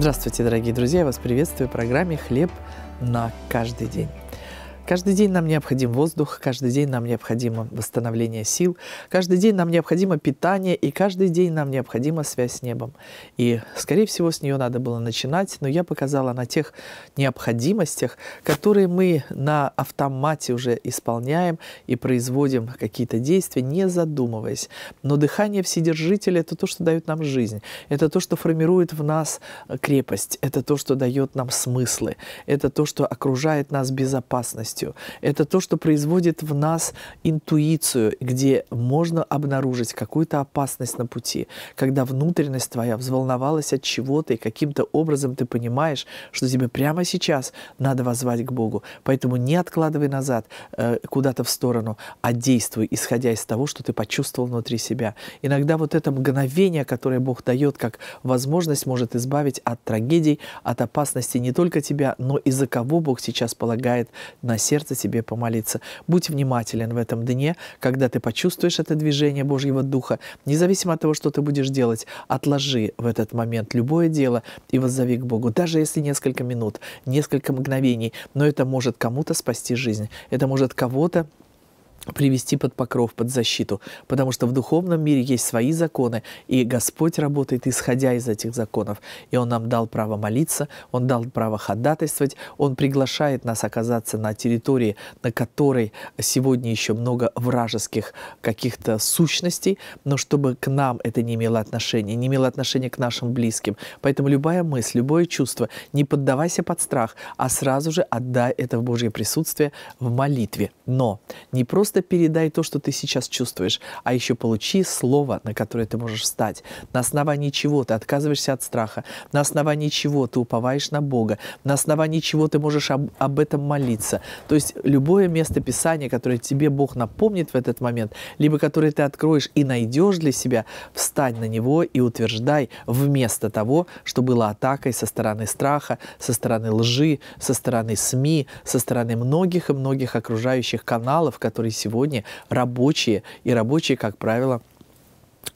Здравствуйте, дорогие друзья! Я вас приветствую в программе «Хлеб на каждый день». Каждый день нам необходим воздух, каждый день нам необходимо восстановление сил, каждый день нам необходимо питание, и каждый день нам необходима связь с небом. И, скорее всего, с нее надо было начинать, но я показала на тех необходимостях, которые мы на автомате уже исполняем и производим какие-то действия, не задумываясь. Но дыхание Вседержителя – это то, что дает нам жизнь, это то, что формирует в нас крепость, это то, что дает нам смыслы, это то, что окружает нас безопасностью. Это то, что производит в нас интуицию, где можно обнаружить какую-то опасность на пути, когда внутренность твоя взволновалась от чего-то, и каким-то образом ты понимаешь, что тебе прямо сейчас надо воззвать к Богу. Поэтому не откладывай назад куда-то в сторону, а действуй, исходя из того, что ты почувствовал внутри себя. Иногда вот это мгновение, которое Бог дает как возможность, может избавить от трагедий, от опасности не только тебя, но и за кого Бог сейчас полагает на сердце тебе помолиться. Будь внимателен в этом дне, когда ты почувствуешь это движение Божьего Духа. Независимо от того, что ты будешь делать, отложи в этот момент любое дело и воззови к Богу, даже если несколько минут, несколько мгновений. Но это может кому-то спасти жизнь, это может кого-то привести под покров, под защиту, потому что в духовном мире есть свои законы, и Господь работает, исходя из этих законов. И Он нам дал право молиться, Он дал право ходатайствовать, Он приглашает нас оказаться на территории, на которой сегодня еще много вражеских каких-то сущностей, но чтобы к нам это не имело отношения к нашим близким. Поэтому любая мысль, любое чувство, не поддавайся под страх, а сразу же отдай это в Божье присутствие в молитве. Но не просто передай то, что ты сейчас чувствуешь, а еще получи слово, на которое ты можешь встать. На основании чего ты отказываешься от страха, на основании чего ты уповаешь на Бога, на основании чего ты можешь об этом молиться. То есть любое место Писания, которое тебе Бог напомнит в этот момент, либо которое ты откроешь и найдешь для себя, встань на него и утверждай вместо того, что было атакой со стороны страха, со стороны лжи, со стороны СМИ, со стороны многих и многих окружающих каналов, которые сегодня рабочие, и рабочие, как правило,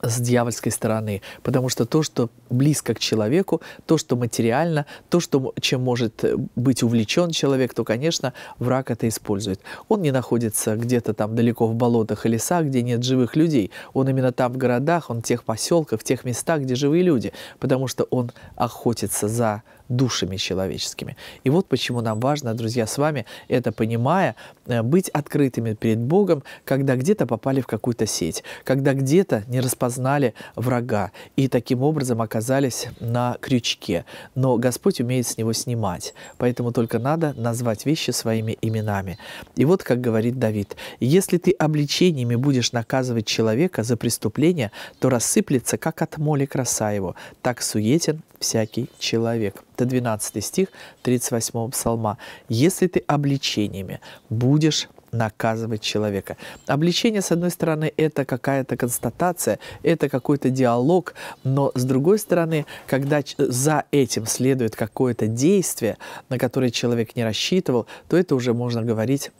с дьявольской стороны, потому что то, что близко к человеку, то, что материально, то, что, чем может быть увлечен человек, то, конечно, враг это использует. Он не находится где-то там далеко в болотах и лесах, где нет живых людей. Он именно там в городах, он в тех поселках, в тех местах, где живые люди, потому что он охотится за душами человеческими. И вот почему нам важно, друзья, с вами это понимая, быть открытыми перед Богом, когда где-то попали в какую-то сеть, когда где-то не распознали врага и таким образом оказались на крючке. Но Господь умеет с него снимать, поэтому только надо назвать вещи своими именами. И вот как говорит Давид: «Если ты обличениями будешь наказывать человека за преступление, то рассыплется, как от моли краса его, так суетен всякий человек». Это 12 стих 38 псалма. «Если ты обличениями будешь наказывать человека». Обличение, с одной стороны, это какая-то констатация, это какой-то диалог, но, с другой стороны, когда за этим следует какое-то действие, на которое человек не рассчитывал, то это уже можно говорить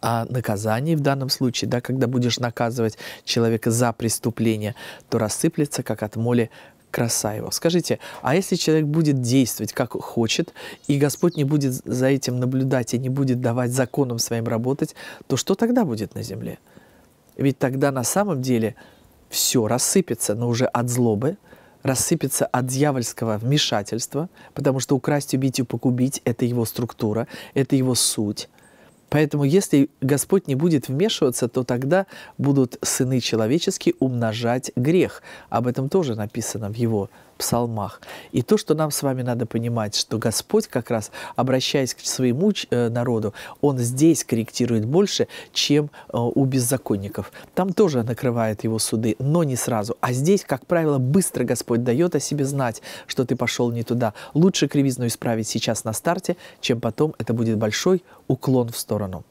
о наказании в данном случае, да, когда будешь наказывать человека за преступление, то рассыплется, как от моли краса его. Скажите, а если человек будет действовать как хочет, и Господь не будет за этим наблюдать и не будет давать законам своим работать, то что тогда будет на земле? Ведь тогда на самом деле все рассыпется, но уже от злобы, рассыпется от дьявольского вмешательства, потому что украсть, убить и погубить – это его структура, это его суть. Поэтому если Господь не будет вмешиваться, то тогда будут сыны человеческие умножать грех. Об этом тоже написано в его псалмах. И то, что нам с вами надо понимать, что Господь, как раз обращаясь к своему народу, Он здесь корректирует больше, чем у беззаконников. Там тоже накрывает его суды, но не сразу. А здесь, как правило, быстро Господь дает о себе знать, что ты пошел не туда. Лучше кривизну исправить сейчас на старте, чем потом. Это будет большой уклон в сторону.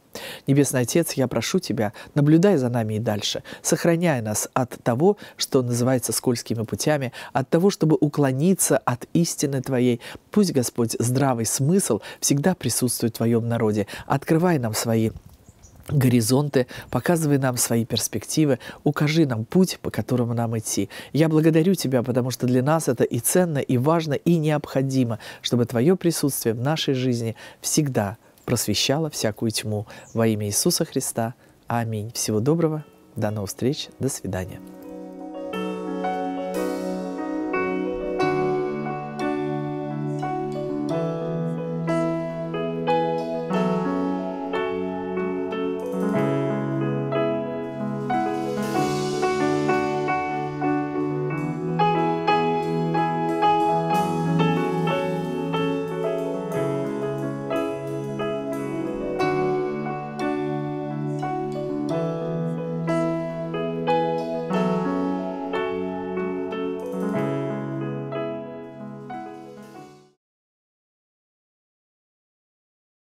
Небесный Отец, я прошу Тебя, наблюдай за нами и дальше, сохраняй нас от того, что называется скользкими путями, от того, чтобы уклониться от истины Твоей. Пусть, Господь, здравый смысл всегда присутствует в Твоем народе. Открывай нам свои горизонты, показывай нам свои перспективы, укажи нам путь, по которому нам идти. Я благодарю Тебя, потому что для нас это и ценно, и важно, и необходимо, чтобы Твое присутствие в нашей жизни всегда просвещало всякую тьму. Во имя Иисуса Христа. Аминь. Всего доброго. До новых встреч. До свидания.